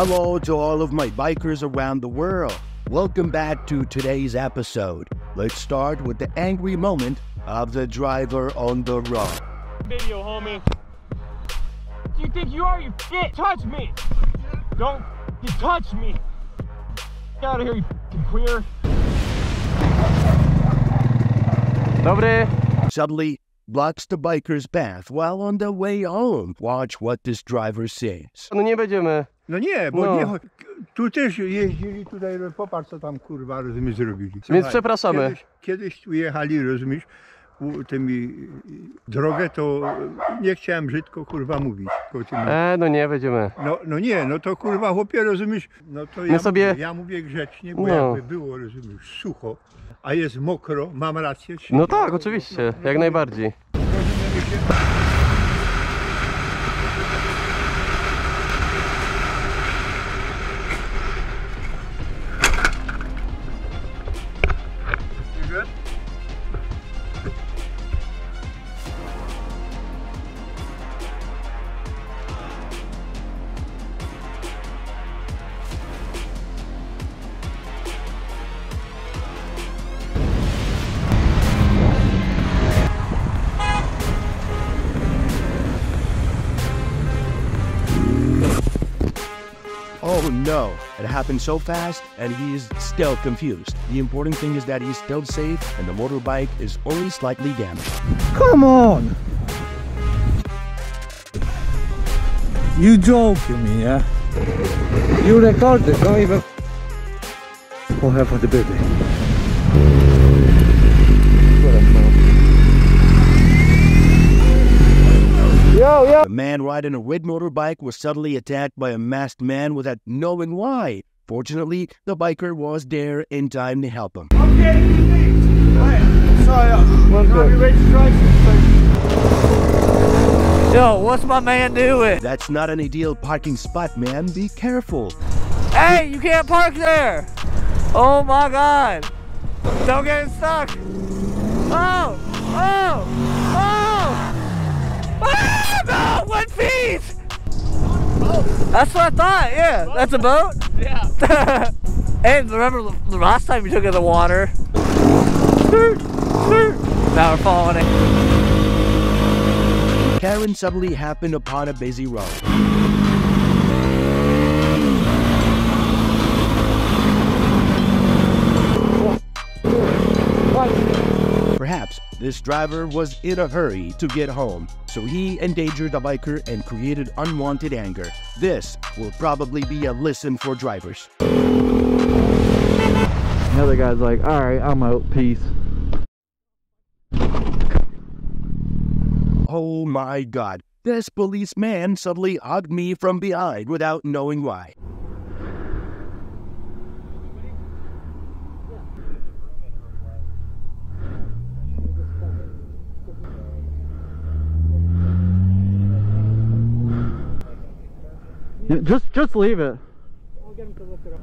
Hello to all of my bikers around the world. Welcome back to today's episode. Let's start with the angry moment of the driver on the road. Video, homie. You think you are, you bitch? Touch me! Don't you touch me! Get out of here, you queer. Suddenly blocks the biker's path while on the way home. Watch what this driver says. No nie będziemy. No nie, bo nie. Tu też jeździli, tutaj popatrz co tam kurwa, rozumiesz, zrobili. Więc przepraszamy. Kiedyś tu jechali, rozumiesz, tymi drogę to nie chciałem brzydko kurwa mówić. No nie będziemy. No nie, no to kurwa chłopie, rozumiesz, no to ja, sobie... ja mówię grzecznie, bo jakby było, rozumiesz, sucho, a jest mokro, mam rację. No tak, oczywiście, jak najbardziej. Oh no, it happened so fast and he is still confused. The important thing is that he's still safe and the motorbike is only slightly damaged. Come on! You joking me, yeah? You recorded, don't even... What happened to the baby? Yo. A man riding a red motorbike was suddenly attacked by a masked man without knowing why. Fortunately, the biker was there in time to help him. Okay, hey, sorry, yo, what's my man doing? That's not an ideal parking spot, man. Be careful. Hey, you can't park there. Oh my God. Don't get stuck. Oh, oh, oh. Ah, no! 1 feet! That's what I thought, yeah. Boat. That's a boat? Yeah. And remember the last time you took it in the water? Now we're following it. Karen suddenly happened upon a busy road. Perhaps this driver was in a hurry to get home, so he endangered the biker and created unwanted anger. This will probably be a lesson for drivers. Another guy's like, all right, I'm out, peace. Oh my God, this policeman suddenly hugged me from behind without knowing why. Yeah, just leave it. I'll get him to look it up.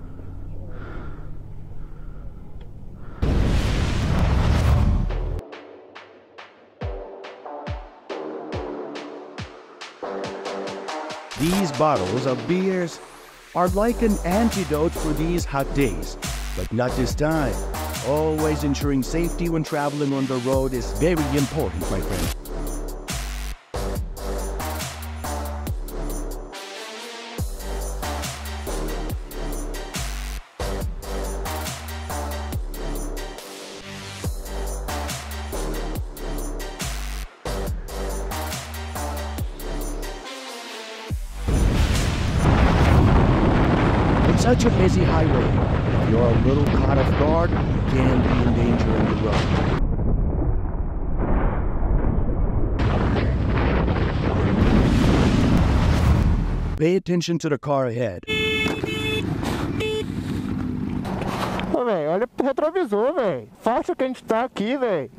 These bottles of beers are like an antidote for these hot days, but not this time. Always ensuring safety when traveling on the road is very important, my friend. Such a busy highway. If you're a little caught off guard, you can be in danger in the road. Pay attention to the car ahead. Ô, véio, olha pro retrovisor, véio. Faça o que a gente tá aqui, véio.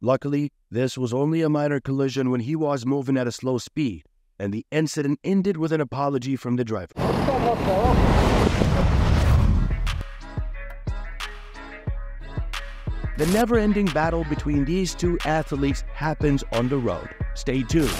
Luckily, this was only a minor collision when he was moving at a slow speed, and the incident ended with an apology from the driver. The never-ending battle between these two athletes happens on the road. Stay tuned.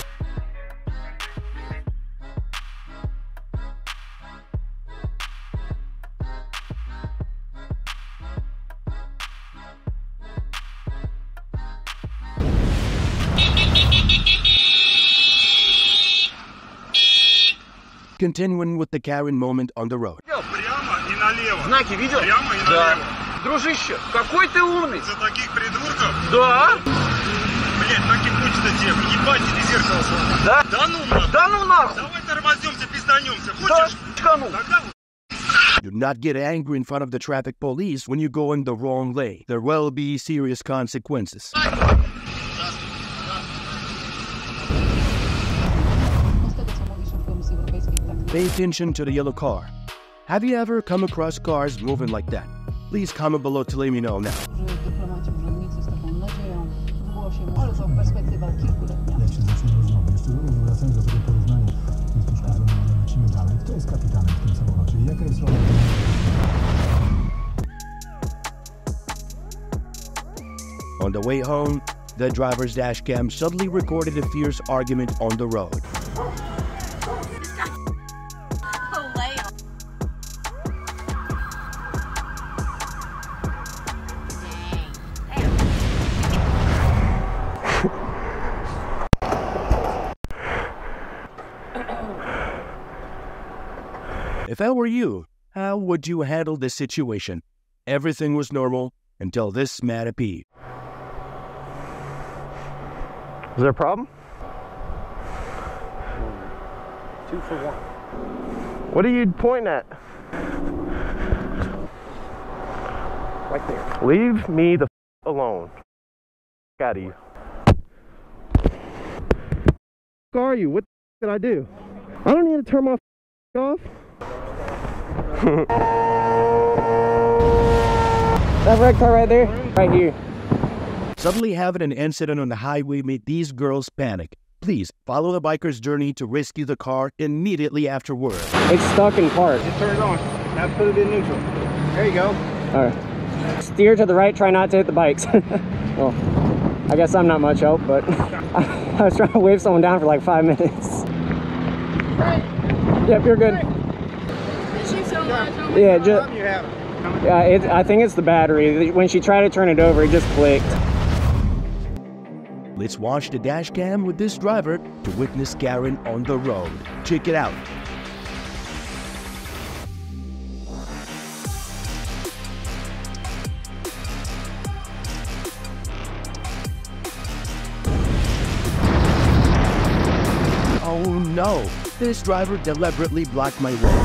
continuing with the Karen moment on the road. Знаки видел? Да. Дружище, какой ты умный! За таких придурков? Да. Блять, так и мучится тебе, ебать или зеркало. Да? Да ну нахуй! Да ну нахуй! Давай тормознемся, пизданемся, хочешь? Да, ну. Тогда... Do not get angry in front of the traffic police when you go in the wrong lane. There will be serious consequences. Pay attention to the yellow car. Have you ever come across cars moving like that? Please comment below to let me know now. On the way home, the driver's dash cam suddenly recorded a fierce argument on the road. If I were you, how would you handle this situation? Everything was normal until this man appeared. Is there a problem? 2 for 1. What are you pointing at? Right there. Leave me the f alone. F out of you. Who are you? What the f did I do? I don't need to turn my f off. That red car right there? Right here. Suddenly having an incident on the highway made these girls panic. Please follow the biker's journey to rescue the car immediately afterward. It's stuck in park. Just turn it on. Now put it in neutral. There you go. All right. Steer to the right. Try not to hit the bikes. Well, I guess I'm not much help, but I was trying to wave someone down for like 5 minutes. Right. Yep, you're good. Thank you so much. Yeah, just. Yeah, I think it's the battery. When she tried to turn it over, it just clicked. Let's watch the dash cam with this driver to witness Karen on the road. Check it out. Oh no, this driver deliberately blocked my way.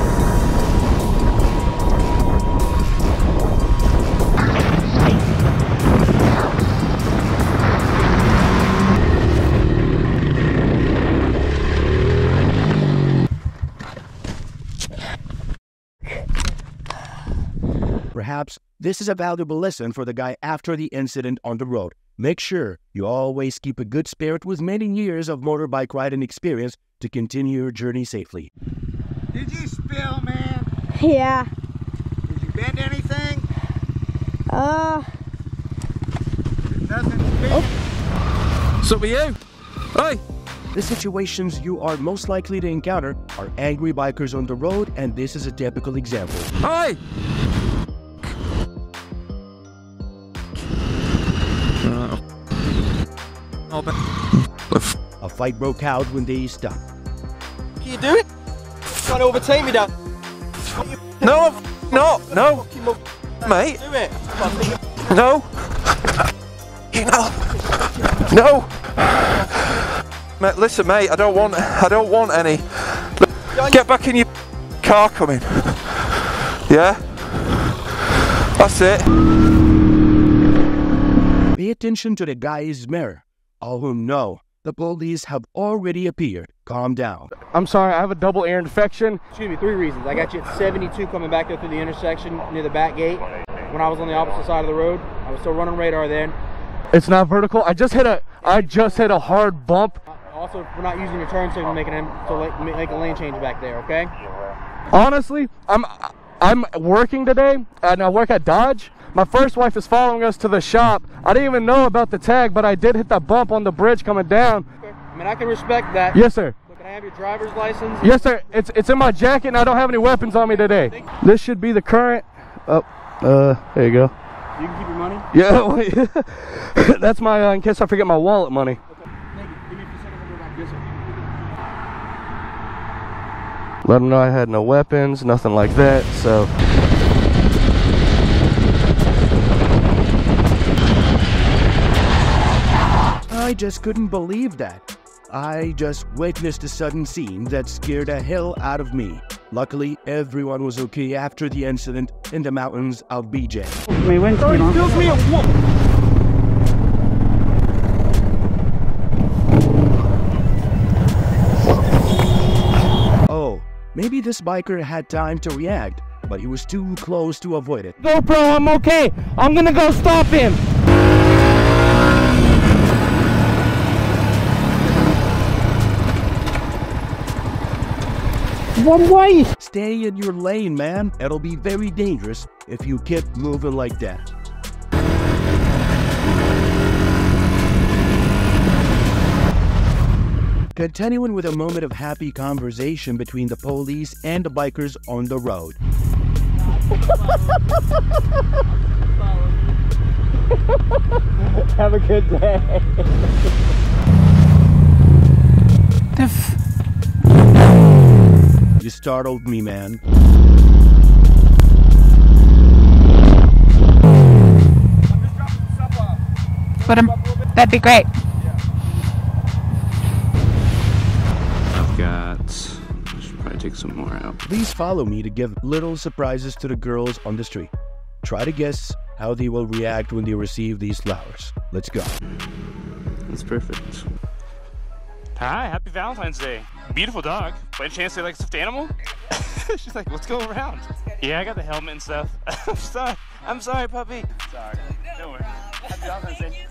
Perhaps this is a valuable lesson for the guy after the incident on the road. Make sure you always keep a good spirit with many years of motorbike riding experience to continue your journey safely. Did you spill, man? Yeah. Did you bend anything? Nothing to bend. What's up with you? Hey! The situations you are most likely to encounter are angry bikers on the road, and this is a typical example. Hey! A fight broke out when they stopped. Can you do it? Trying to overtake me, Dad. No, I'm not. No, mate. Do it. No. No. Mate, listen, mate. I don't want any. Get back in your car. Coming. Yeah. That's it. Pay attention to the guy's mirror. All whom know, the police have already appeared. Calm down. I'm sorry, I have a double ear infection. Excuse me, 3 reasons. I got you at 72 coming back up through the intersection near the back gate. When I was on the opposite side of the road, I was still running radar then. It's not vertical. I just hit a hard bump. Also, we're not using your turn signal to make a lane change back there, okay? Honestly, I'm working today, and I work at Dodge. My first wife is following us to the shop. I didn't even know about the tag, but I did hit that bump on the bridge coming down. Okay. I mean, I can respect that. Yes, sir. But can I have your driver's license? Yes, sir. It's in my jacket, and I don't have any weapons on me today. This should be the current. Oh, there you go. You can keep your money? Yeah, that's my, in case I forget my wallet money. Okay. Thank you. Give me a few seconds. Yes, sir. let them know I had no weapons, nothing like that. So I just couldn't believe that. I just witnessed a sudden scene that scared the hell out of me. Luckily, everyone was okay after the incident in the mountains of BJ. Oh, maybe this biker had time to react, but he was too close to avoid it. Go, bro, I'm okay. I'm gonna go stop him. One way! Stay in your lane, man. It'll be very dangerous if you keep moving like that. Continuing with a moment of happy conversation between the police and the bikers on the road. Have a good day. You startled me, man. But that'd be great. I've got... I should probably take some more out. Please follow me to give little surprises to the girls on the street. Try to guess how they will react when they receive these flowers. Let's go. That's perfect. Hi, happy Valentine's Day. Beautiful dog. By chance they like stuffed animal? She's like, let's go around. Yeah, I got the helmet and stuff. I'm sorry, puppy. Sorry. No worries. Happy Valentine's Day.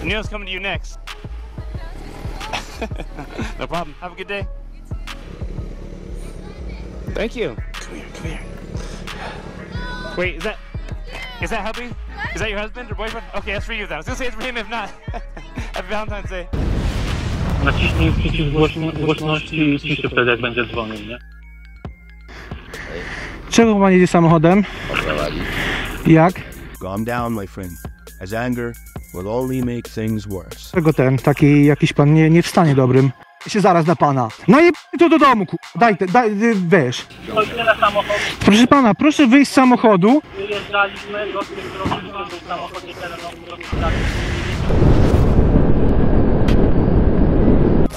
I knew I was coming to you next. No problem. Have a good day. Thank you. Come here, come here. Wait, is that hubby? Is that your husband or boyfriend? Okay, that's for you then. I was gonna say it's for him if not. Happy Valentine's Day. Czego pan jedzie samochodem? Jak? Calm down, my friend. As anger will only make things worse. Czego ten, taki jakiś pan nie wstanie dobrym? Się zaraz na pana. No i to do domu, daj, wiesz. Proszę pana, proszę wyjść z samochodu.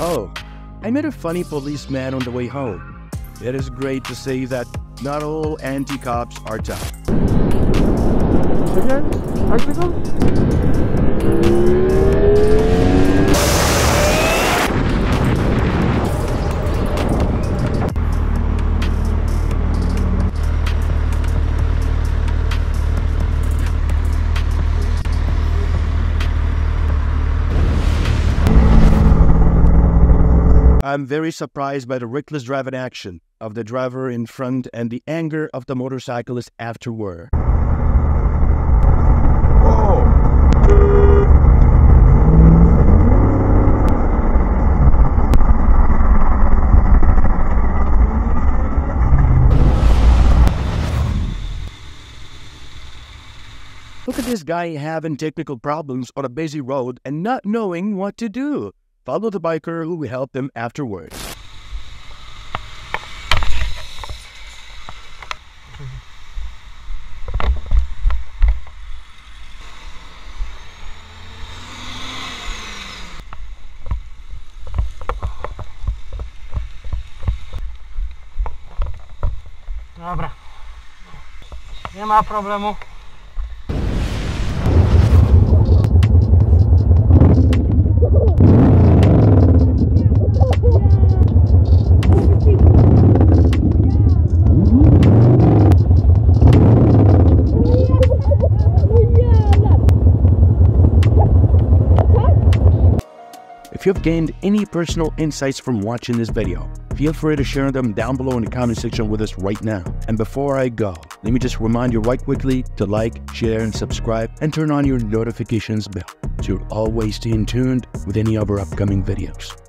Oh, I met a funny policeman on the way home. It is great to say that not all anti-cops are tough. I'm very surprised by the reckless driving action of the driver in front and the anger of the motorcyclist afterward. Whoa. Look at this guy having technical problems on a busy road and not knowing what to do. Follow the biker who will help them afterwards. Dobra. Nie ma problemu. If you've gained any personal insights from watching this video, feel free to share them down below in the comment section with us right now. And before I go, let me just remind you right quickly to like, share, and subscribe, and turn on your notifications bell so you'll always stay tuned with any of our upcoming videos.